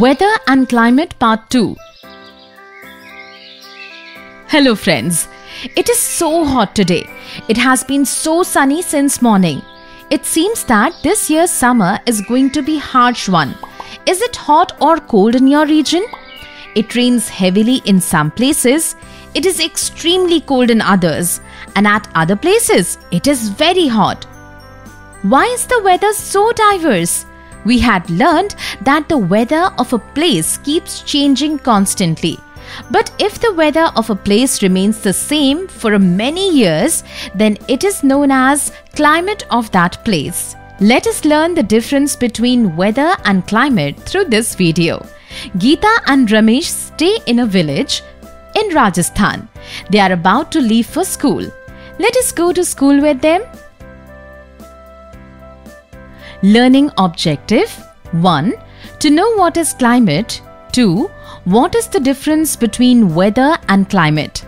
Weather and Climate Part 2. Hello friends. It is so hot today. It has been so sunny since morning. It seems that this year's summer is going to be harsh one. Is it hot or cold in your region? It rains heavily in some places. It is extremely cold in others. And at other places, it is very hot. Why is the weather so diverse? We had learned that the weather of a place keeps changing constantly. But if the weather of a place remains the same for many years, then it is known as climate of that place. Let us learn the difference between weather and climate through this video. Geeta and Ramesh stay in a village in Rajasthan. They are about to leave for school. Let us go to school with them. Learning Objective 1. To know what is climate. 2. What is the difference between weather and climate?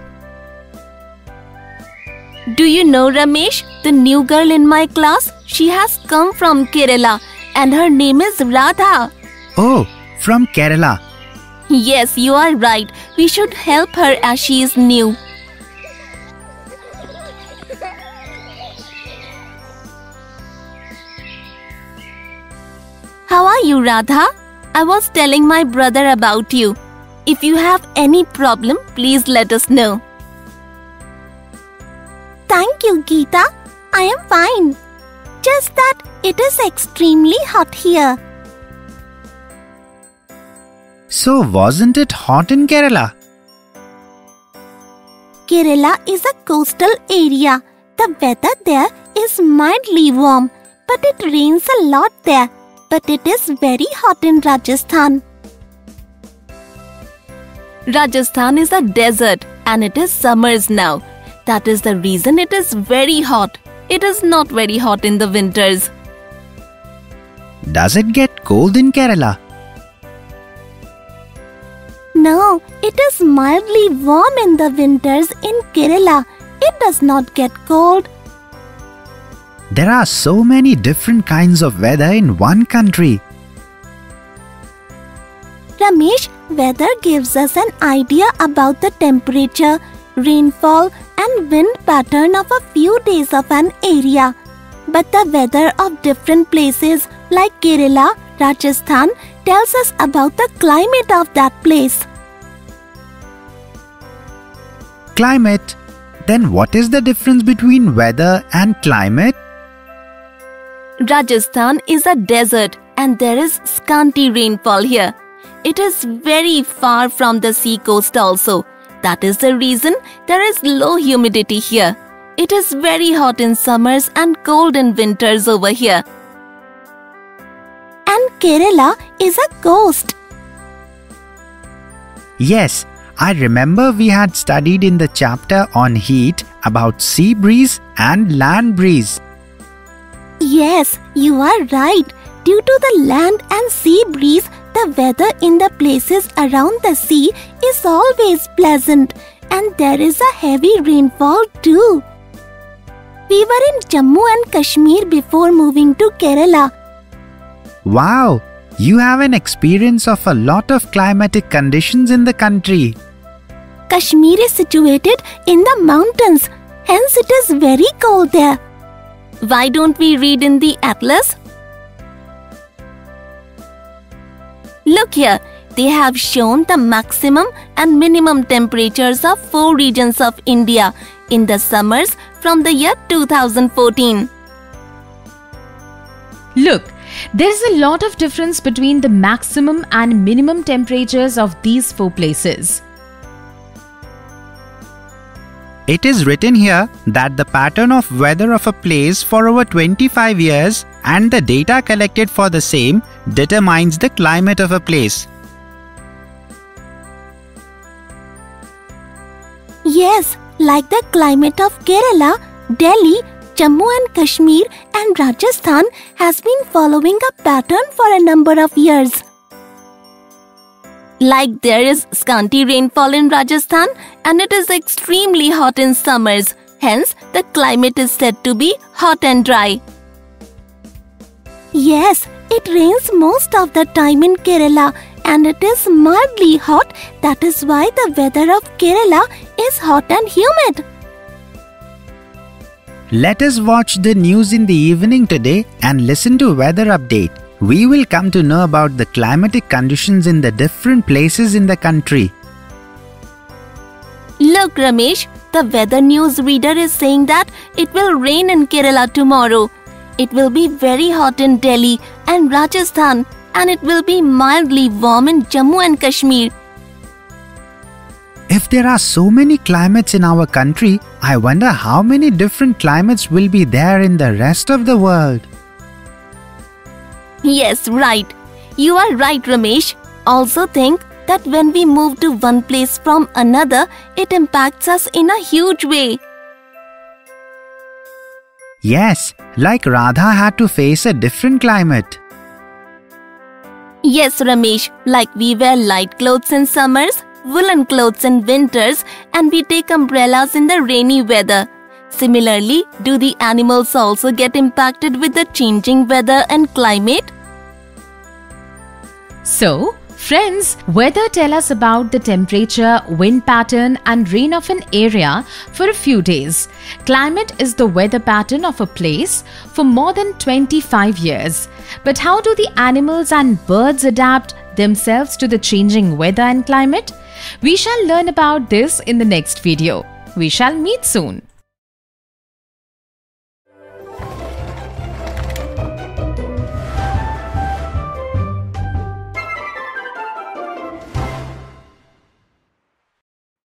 Do you know, Ramesh, the new girl in my class? She has come from Kerala and her name is Radha. Oh, from Kerala. Yes, you are right. We should help her as she is new. How are you, Radha? I was telling my brother about you. If you have any problem, please let us know. Thank you, Geeta. I am fine. Just that it is extremely hot here. So wasn't it hot in Kerala? Kerala is a coastal area. The weather there is mildly warm, but it rains a lot there. But it is very hot in Rajasthan. Rajasthan is a desert and it is summers now. That is the reason it is very hot. It is not very hot in the winters. Does it get cold in Kerala? No, it is mildly warm in the winters in Kerala. It does not get cold. There are so many different kinds of weather in one country. Ramesh, weather gives us an idea about the temperature, rainfall and wind pattern of a few days of an area. But the weather of different places like Kerala, Rajasthan tells us about the climate of that place. Climate. Then what is the difference between weather and climate? Rajasthan is a desert and there is scanty rainfall here. It is very far from the sea coast also. That is the reason there is low humidity here. It is very hot in summers and cold in winters over here. And Kerala is a coast. Yes, I remember we had studied in the chapter on heat about sea breeze and land breeze. Yes, you are right. Due to the land and sea breeze, the weather in the places around the sea is always pleasant and there is a heavy rainfall too. We were in Jammu and Kashmir before moving to Kerala. Wow! You have an experience of a lot of climatic conditions in the country. Kashmir is situated in the mountains, hence it is very cold there. Why don't we read in the atlas? Look here, they have shown the maximum and minimum temperatures of 4 regions of India in the summers from the year 2014. Look, there is a lot of difference between the maximum and minimum temperatures of these 4 places. It is written here that the pattern of weather of a place for over 25 years and the data collected for the same determines the climate of a place. Yes, like the climate of Kerala, Delhi, Jammu and Kashmir and Rajasthan has been following a pattern for a number of years. Like there is scanty rainfall in Rajasthan and it is extremely hot in summers. Hence, the climate is said to be hot and dry. Yes, it rains most of the time in Kerala and it is mildly hot. That is why the weather of Kerala is hot and humid. Let us watch the news in the evening today and listen to weather update. We will come to know about the climatic conditions in the different places in the country. Look, Ramesh, the weather news reader is saying that it will rain in Kerala tomorrow. It will be very hot in Delhi and Rajasthan, and it will be mildly warm in Jammu and Kashmir. If there are so many climates in our country, I wonder how many different climates will be there in the rest of the world. Yes, right. You are right, Ramesh. Also think that when we move to one place from another, it impacts us in a huge way. Yes, like Radha had to face a different climate. Yes, Ramesh, like we wear light clothes in summers, woolen clothes in winters, and we take umbrellas in the rainy weather. Similarly, do the animals also get impacted with the changing weather and climate? So, friends, weather tell us about the temperature, wind pattern and rain of an area for a few days. Climate is the weather pattern of a place for more than 25 years. But how do the animals and birds adapt themselves to the changing weather and climate? We shall learn about this in the next video. We shall meet soon.